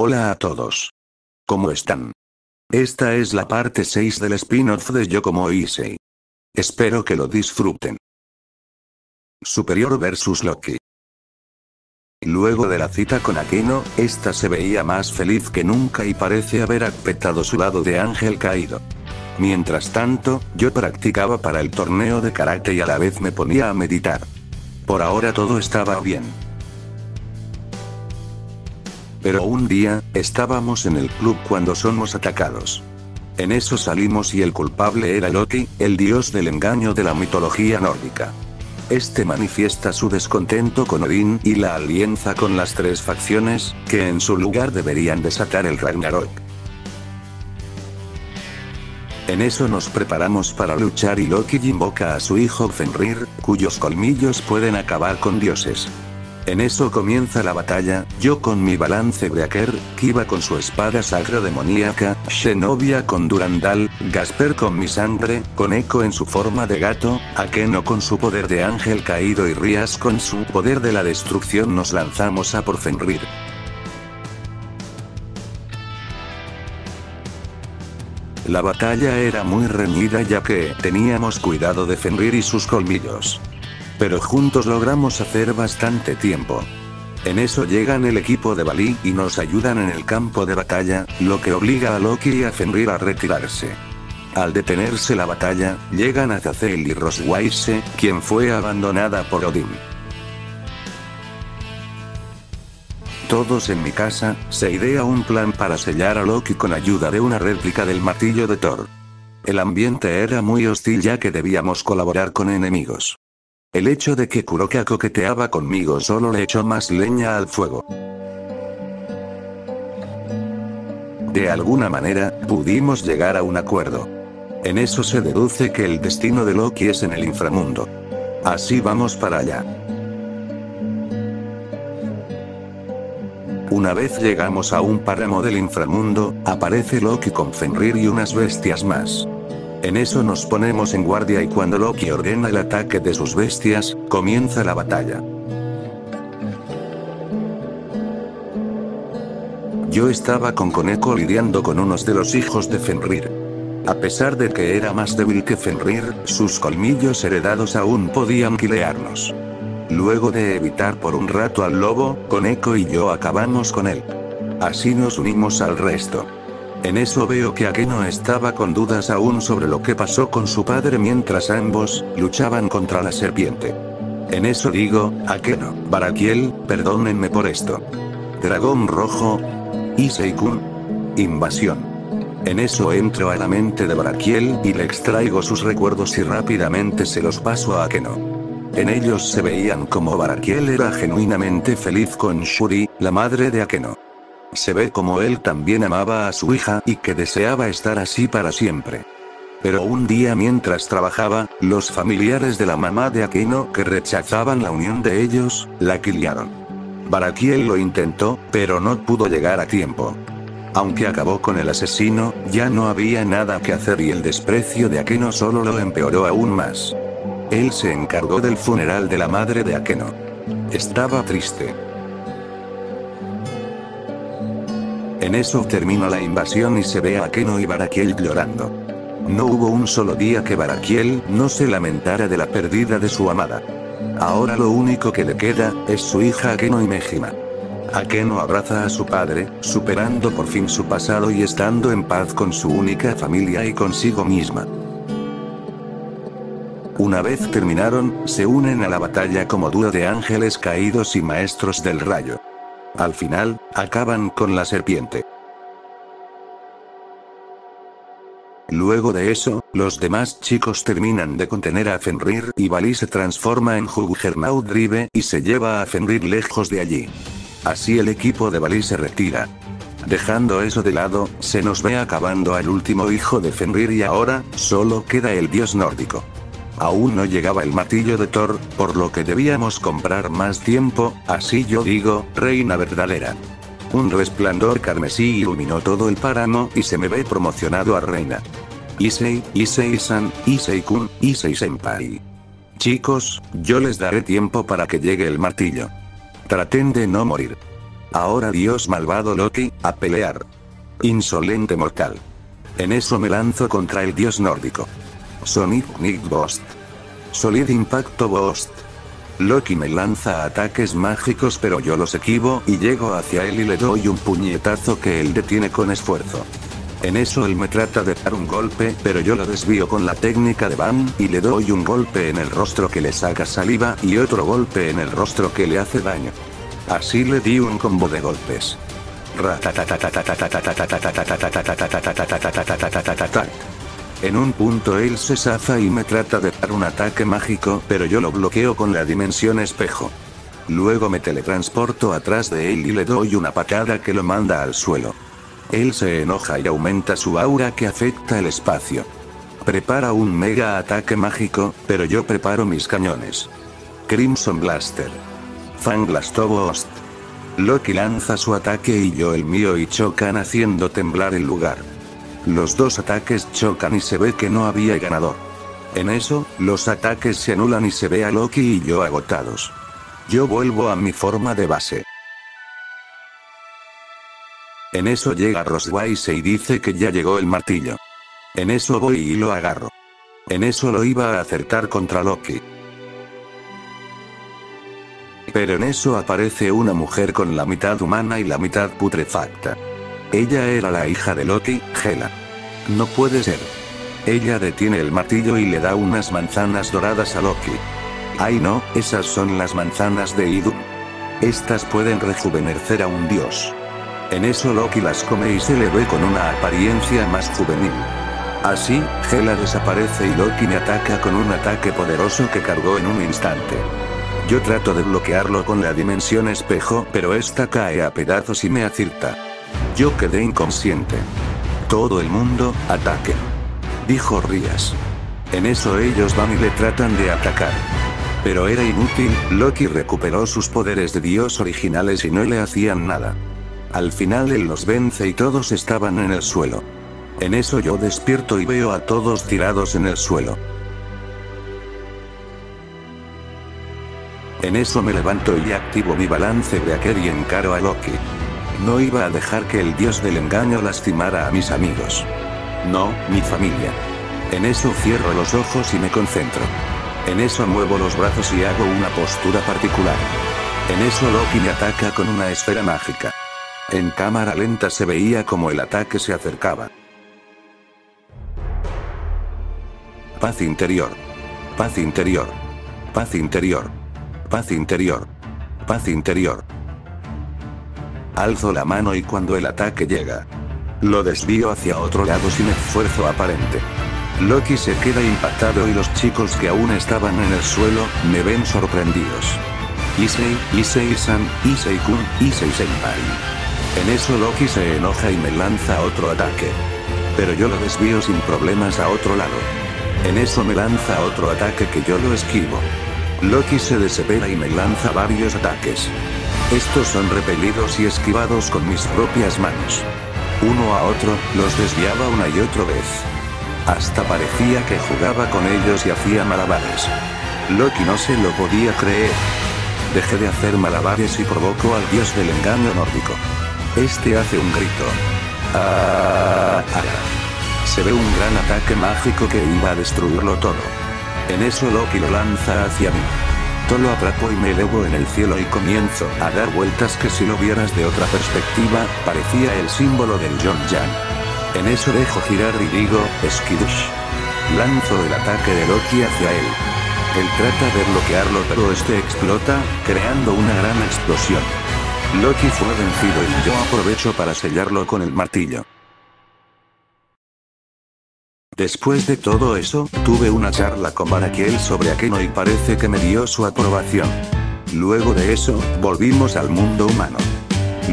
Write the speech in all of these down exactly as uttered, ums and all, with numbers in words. Hola a todos. ¿Cómo están? Esta es la parte seis del spin-off de Yo como Issei. Espero que lo disfruten. Superior versus Loki. Luego de la cita con Akeno, esta se veía más feliz que nunca y parece haber apretado su lado de ángel caído. Mientras tanto, yo practicaba para el torneo de karate y a la vez me ponía a meditar. Por ahora todo estaba bien. Pero un día, estábamos en el club cuando somos atacados. En eso salimos y el culpable era Loki, el dios del engaño de la mitología nórdica. Este manifiesta su descontento con Odin y la alianza con las tres facciones, que en su lugar deberían desatar el Ragnarök. En eso nos preparamos para luchar y Loki invoca a su hijo Fenrir, cuyos colmillos pueden acabar con dioses. En eso comienza la batalla, yo con mi balance breaker, Kiba con su espada sacra demoníaca, Xenovia con Durandal, Gasper con mi sangre, Koneko en su forma de gato, Akeno con su poder de ángel caído y Rias con su poder de la destrucción nos lanzamos a por Fenrir. La batalla era muy reñida ya que teníamos cuidado de Fenrir y sus colmillos. Pero juntos logramos hacer bastante tiempo. En eso llegan el equipo de Vali y nos ayudan en el campo de batalla, lo que obliga a Loki y a Fenrir a retirarse. Al detenerse la batalla, llegan Azazel y Rossweisse, quien fue abandonada por Odin. Todos en mi casa, se idea un plan para sellar a Loki con ayuda de una réplica del martillo de Thor. El ambiente era muy hostil ya que debíamos colaborar con enemigos. El hecho de que Kuroka coqueteaba conmigo solo le echó más leña al fuego. De alguna manera, pudimos llegar a un acuerdo. En eso se deduce que el destino de Loki es en el inframundo. Así vamos para allá. Una vez llegamos a un páramo del inframundo, aparece Loki con Fenrir y unas bestias más. En eso nos ponemos en guardia y cuando Loki ordena el ataque de sus bestias, comienza la batalla. Yo estaba con Koneko lidiando con unos de los hijos de Fenrir. A pesar de que era más débil que Fenrir, sus colmillos heredados aún podían quilearnos. Luego de evitar por un rato al lobo, Koneko y yo acabamos con él. Así nos unimos al resto. En eso veo que Akeno estaba con dudas aún sobre lo que pasó con su padre mientras ambos luchaban contra la serpiente. En eso digo, Akeno, Baraquiel, perdónenme por esto. Dragón rojo. Issei-kun. Invasión. En eso entro a la mente de Baraquiel y le extraigo sus recuerdos y rápidamente se los paso a Akeno. En ellos se veían como Baraquiel era genuinamente feliz con Shuri, la madre de Akeno. Se ve como él también amaba a su hija y que deseaba estar así para siempre. Pero un día mientras trabajaba, los familiares de la mamá de Akeno que rechazaban la unión de ellos, la quilaron. Baraquiel lo intentó, pero no pudo llegar a tiempo. Aunque acabó con el asesino, ya no había nada que hacer y el desprecio de Akeno solo lo empeoró aún más. Él se encargó del funeral de la madre de Akeno. Estaba triste. En eso termina la invasión y se ve a Akeno y Baraquiel llorando. No hubo un solo día que Baraquiel no se lamentara de la pérdida de su amada. Ahora lo único que le queda es su hija Akeno y Mejima. Akeno abraza a su padre, superando por fin su pasado y estando en paz con su única familia y consigo misma. Una vez terminaron, se unen a la batalla como dúo de ángeles caídos y maestros del rayo. Al final, acaban con la serpiente. Luego de eso, los demás chicos terminan de contener a Fenrir y Vali se transforma en Juggernaut Drive y se lleva a Fenrir lejos de allí. Así el equipo de Vali se retira. Dejando eso de lado, se nos ve acabando al último hijo de Fenrir y ahora, solo queda el dios nórdico. Aún no llegaba el martillo de Thor, por lo que debíamos comprar más tiempo, así yo digo, reina verdadera. Un resplandor carmesí iluminó todo el páramo y se me ve promocionado a reina. Issei, Issei-san, Issei-kun, Issei-senpai. Chicos, yo les daré tiempo para que llegue el martillo. Traten de no morir. Ahora Dios malvado Loki, a pelear. Insolente mortal. En eso me lanzo contra el dios nórdico. Sonic Nick Bost. Solid Impacto Bost. Loki me lanza ataques mágicos pero yo los esquivo y llego hacia él y le doy un puñetazo que él detiene con esfuerzo. En eso él me trata de dar un golpe pero yo lo desvío con la técnica de Bam y le doy un golpe en el rostro que le saca saliva y otro golpe en el rostro que le hace daño. Así le di un combo de golpes. En un punto él se zafa y me trata de dar un ataque mágico pero yo lo bloqueo con la dimensión espejo. Luego me teletransporto atrás de él y le doy una patada que lo manda al suelo. Él se enoja y aumenta su aura que afecta el espacio. Prepara un mega ataque mágico, pero yo preparo mis cañones. Crimson Blaster. Fangblastobost. Loki lanza su ataque y yo el mío y chocan haciendo temblar el lugar. Los dos ataques chocan y se ve que no había ganador. En eso, los ataques se anulan y se ve a Loki y yo agotados. Yo vuelvo a mi forma de base. En eso llega Rossweisse y dice que ya llegó el martillo. En eso voy y lo agarro. En eso lo iba a acertar contra Loki. Pero en eso aparece una mujer con la mitad humana y la mitad putrefacta. Ella era la hija de Loki, Hela. No puede ser. Ella detiene el martillo y le da unas manzanas doradas a Loki. Ay no, esas son las manzanas de Idun. Estas pueden rejuvenecer a un dios. En eso Loki las come y se le ve con una apariencia más juvenil. Así, Hela desaparece y Loki me ataca con un ataque poderoso que cargó en un instante. Yo trato de bloquearlo con la dimensión espejo, pero esta cae a pedazos y me acierta. Yo quedé inconsciente. Todo el mundo, ataque. Dijo Rias. En eso ellos van y le tratan de atacar. Pero era inútil, Loki recuperó sus poderes de dios originales y no le hacían nada. Al final él los vence y todos estaban en el suelo. En eso yo despierto y veo a todos tirados en el suelo. En eso me levanto y activo mi balance de aquel y encaro a Loki. No iba a dejar que el dios del engaño lastimara a mis amigos. No, mi familia. En eso cierro los ojos y me concentro. En eso muevo los brazos y hago una postura particular. En eso Loki me ataca con una esfera mágica. En cámara lenta se veía como el ataque se acercaba. Paz interior. Paz interior. Paz interior. Paz interior. Paz interior. Alzo la mano y cuando el ataque llega, lo desvío hacia otro lado sin esfuerzo aparente. Loki se queda impactado y los chicos que aún estaban en el suelo, me ven sorprendidos. Issei, Issei-san, Issei-kun, Issei-senpai. En eso Loki se enoja y me lanza otro ataque. Pero yo lo desvío sin problemas a otro lado. En eso me lanza otro ataque que yo lo esquivo. Loki se desespera y me lanza varios ataques. Estos son repelidos y esquivados con mis propias manos. Uno a otro, los desviaba una y otra vez. Hasta parecía que jugaba con ellos y hacía malabares. Loki no se lo podía creer. Dejé de hacer malabares y provocó al dios del engaño nórdico. Este hace un grito. Ah, ah, ah. Se ve un gran ataque mágico que iba a destruirlo todo. En eso Loki lo lanza hacia mí. Yo lo atrapo y me elevo en el cielo y comienzo a dar vueltas que si lo vieras de otra perspectiva, parecía el símbolo del Yonjan. En eso dejo girar y digo, Skidush. Lanzo el ataque de Loki hacia él. Él trata de bloquearlo pero este explota, creando una gran explosión. Loki fue vencido y yo aprovecho para sellarlo con el martillo. Después de todo eso, tuve una charla con Baraquiel sobre Akeno y parece que me dio su aprobación. Luego de eso, volvimos al mundo humano.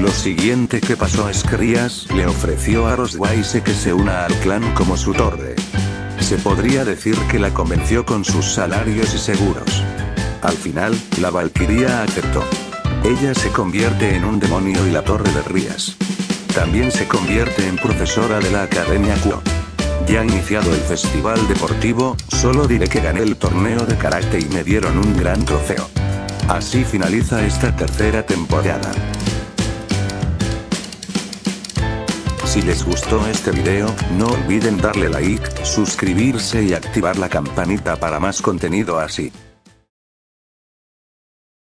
Lo siguiente que pasó es que Rias le ofreció a Rossweisse que se una al clan como su torre. Se podría decir que la convenció con sus salarios y seguros. Al final, la valquiria aceptó. Ella se convierte en un demonio y la torre de Rias. También se convierte en profesora de la academia Kuoh. Ya iniciado el festival deportivo, solo diré que gané el torneo de karate y me dieron un gran trofeo. Así finaliza esta tercera temporada. Si les gustó este video, no olviden darle like, suscribirse y activar la campanita para más contenido así.